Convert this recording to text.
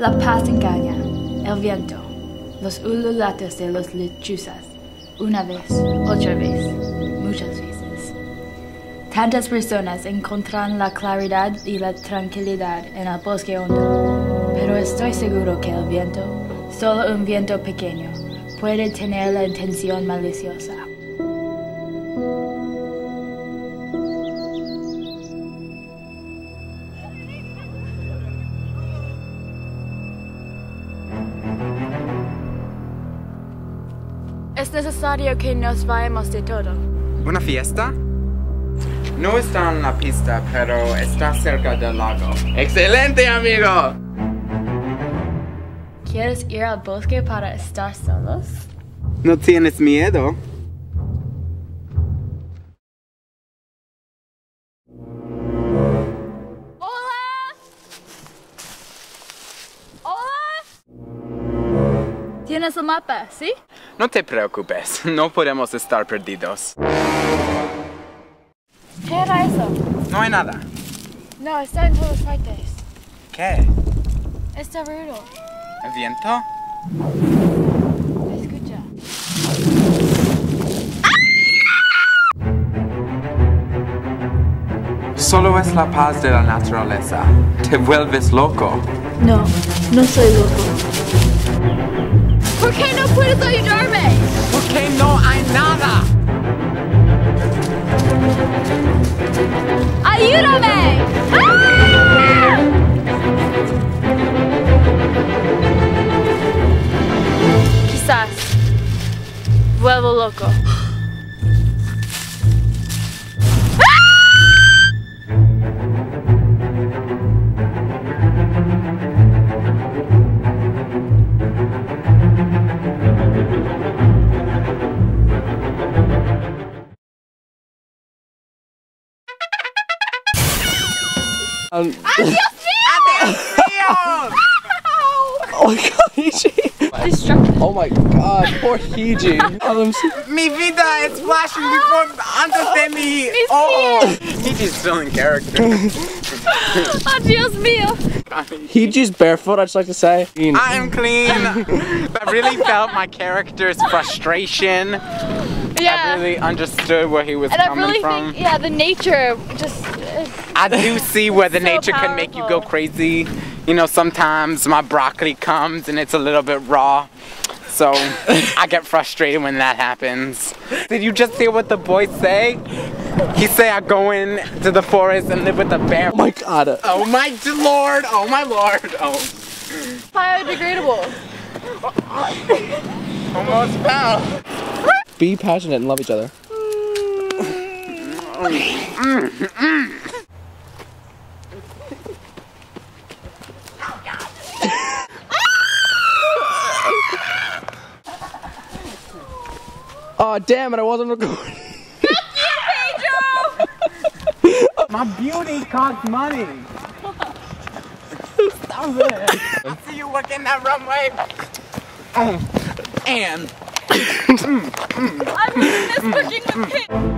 La paz engaña, el viento, los ululatos de los lechuzas, una vez, otra vez, muchas veces. Tantas personas encuentran la claridad y la tranquilidad en el bosque hondo, pero estoy seguro que el viento, solo un viento pequeño, puede tener la intención maliciosa. Es necesario que nos vayamos de todo. ¿Una fiesta? No está en la pista, pero está cerca del lago. ¡Excelente, amigo! ¿Quieres ir al bosque para estar solos? ¿No tienes miedo? ¡Hola! ¡Hola! ¿Tienes el mapa, sí? No te preocupes, no podemos estar perdidos. ¿Qué era eso? No hay nada. No, está en todas partes. ¿Qué? Está ruido. ¿El viento? Escucha. Solo es la paz de la naturaleza. ¿Te vuelves loco? No, no soy loco. ¿Por qué no puedes ayudarme? Porque no hay nada. ¡Ayúdame! ¡Ah! Quizás vuelvo loco. Adiós, oh my god, Hiji! Oh my god, poor Hiji! Mi vida is flashing before antes de mi. Oh, Hiji's still in character. Adios mio. Hiji's barefoot. I just like to say. I am clean. I really felt my character's frustration. Yeah. I really understood where he was coming from. And I really think, yeah, the nature just. I do see where the nature can make you go crazy. You know, sometimes my broccoli comes and it's a little bit raw. So I get frustrated when that happens. Did you just hear what the boy say? He say I go in to the forest and live with a bear. Oh my god. Oh my lord. Oh my lord. Oh. Biodegradable. Almost fell. Be passionate and love each other. Oh damn it! I wasn't recording. Fuck you, Pedro! My beauty costs money. Stop it! I see you working that runway. And I'm in this cooking with kids.